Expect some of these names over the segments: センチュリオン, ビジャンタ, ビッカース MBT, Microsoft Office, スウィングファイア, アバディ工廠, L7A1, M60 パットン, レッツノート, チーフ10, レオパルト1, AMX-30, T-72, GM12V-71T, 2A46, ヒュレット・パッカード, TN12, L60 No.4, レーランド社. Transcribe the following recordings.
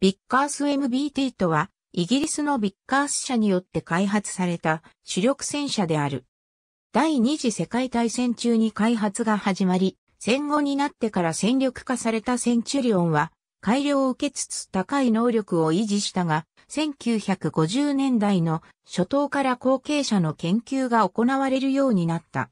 ビッカース MBT とは、イギリスのビッカース社によって開発された主力戦車である。第二次世界大戦中に開発が始まり、戦後になってから戦力化されたセンチュリオンは、改良を受けつつ高い能力を維持したが、1950年代の初頭から後継者の研究が行われるようになった。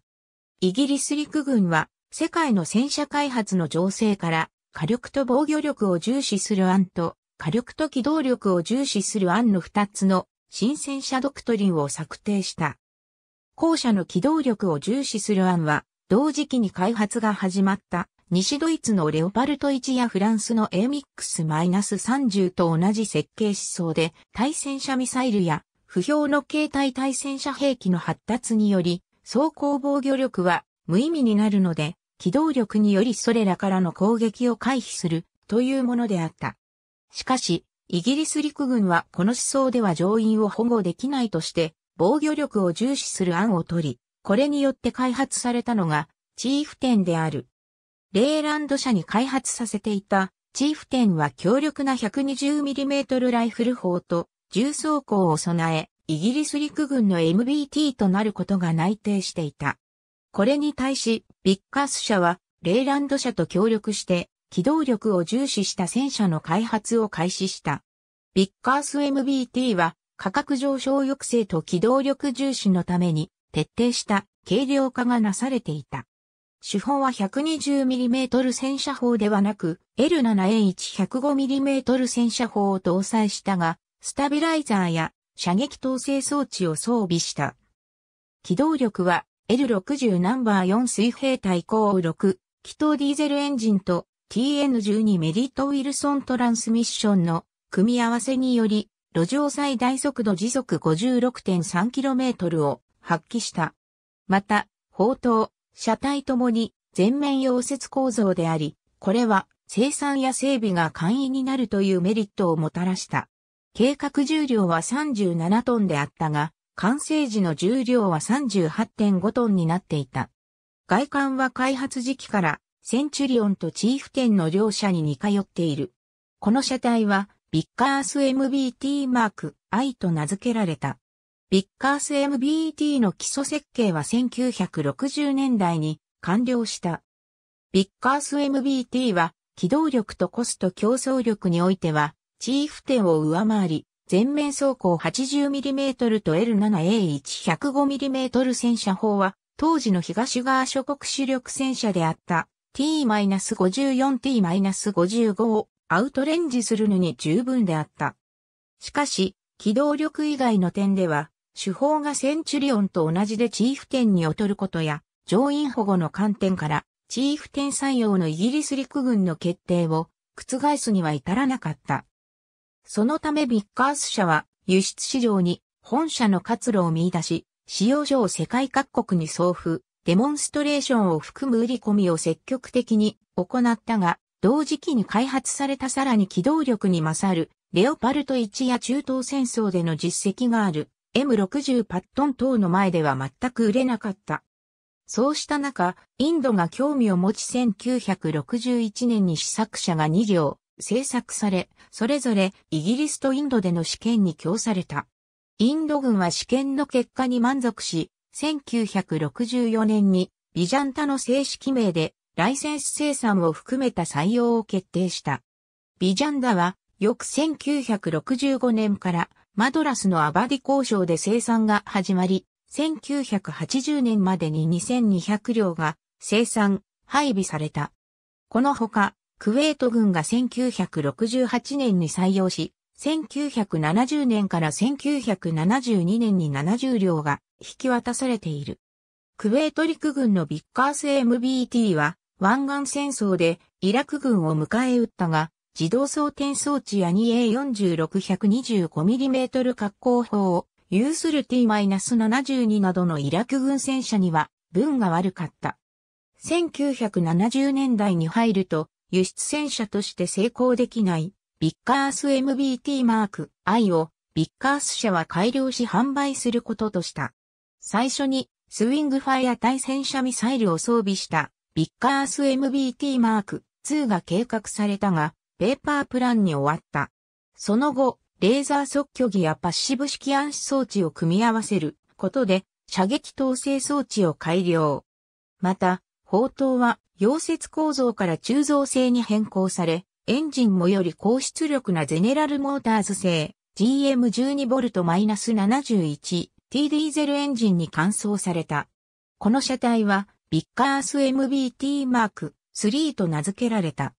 イギリス陸軍は、世界の戦車開発の情勢から、火力と防御力を重視する案と、火力と機動力を重視する案の2つの新戦車ドクトリンを策定した。後者の機動力を重視する案は、同時期に開発が始まった、西ドイツのレオパルト1やフランスの AMX-30 と同じ設計思想で、対戦車ミサイルや、不評の携帯対戦車兵器の発達により、装甲防御力は無意味になるので、機動力によりそれらからの攻撃を回避する、というものであった。しかし、イギリス陸軍はこの思想では乗員を保護できないとして、防御力を重視する案を取り、これによって開発されたのが、チーフ10である。レーランド社に開発させていた、チーフ10は強力な 120mm ライフル砲と、重装甲を備え、イギリス陸軍の MBT となることが内定していた。これに対し、ビッカース社は、レーランド社と協力して、機動力を重視した戦車の開発を開始した。ビッカース MBT は、価格上昇抑制と機動力重視のために徹底した軽量化がなされていた。主砲は 120mm 戦車砲ではなく L7A1 105mm 戦車砲を搭載したが、スタビライザーや射撃統制装置を装備した。機動力は L60 No.4 水平対向6気筒ディーゼルエンジンと TN12 メリットウィルソントランスミッションの組み合わせにより、路上最大速度時速 56.3km を発揮した。また、砲塔、車体ともに全面溶接構造であり、これは生産や整備が簡易になるというメリットをもたらした。計画重量は37トンであったが、完成時の重量は 38.5 トンになっていた。外観は開発時期からセンチュリオンとチーフ10の両車に似通っている。この車体は、ビッカース MBT Mark I と名付けられた。ビッカース MBT の基礎設計は1960年代に完了した。ビッカース MBT は機動力とコスト競争力においてはチーフ10を上回り、全面装甲 80mm と L7A1 105mm 戦車砲は当時の東側諸国主力戦車であった T-54、T-55 をアウトレンジするのに十分であった。しかし、機動力以外の点では、主砲がセンチュリオンと同じでチーフ10に劣ることや、乗員保護の観点から、チーフ10採用のイギリス陸軍の決定を覆すには至らなかった。そのためビッカース社は、輸出市場に本社の活路を見出し、使用上世界各国に送付、デモンストレーションを含む売り込みを積極的に行ったが、同時期に開発されたさらに機動力に勝る、レオパルト1や中東戦争での実績がある、M60 パットン等の前では全く売れなかった。そうした中、インドが興味を持ち1961年に試作車が2両、製作され、それぞれイギリスとインドでの試験に供された。インド軍は試験の結果に満足し、1964年にビジャンタの正式名で、ライセンス生産を含めた採用を決定した。ビジャンダは、翌1965年からマドラスのアバディ工廠で生産が始まり、1980年までに2200両が生産、配備された。このほか、クウェート軍が1968年に採用し、1970年から1972年に70両が引き渡されている。クウェート陸軍のビッカース MBT は、湾岸戦争でイラク軍を迎え撃ったが、自動装填装置や 2A46 125mm 滑降砲を有する T-72 などのイラク軍戦車には分が悪かった。1970年代に入ると輸出戦車として成功できないビッカース MBT Mark I をビッカース社は改良し販売することとした。最初にスウィングファイア対戦車ミサイルを装備した。ビッカース MBT Mark II が計画されたが、ペーパープランに終わった。その後、レーザー測距儀やパッシブ式暗視装置を組み合わせることで射撃統制装置を改良。また、砲塔は溶接構造から鋳造製に変更され、エンジンもより高出力なゼネラルモーターズ製 GM12V-71T ディーゼルエンジンに換装された。この車体はビッカース MBT Mark III と名付けられた。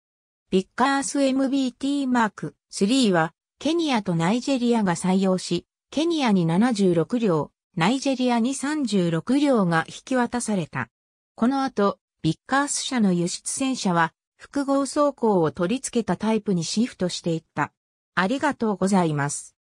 ビッカース MBT Mark III はケニアとナイジェリアが採用し、ケニアに76両、ナイジェリアに36両が引き渡された。この後、ビッカース社の輸出戦車は複合装甲を取り付けたタイプにシフトしていった。ありがとうございます。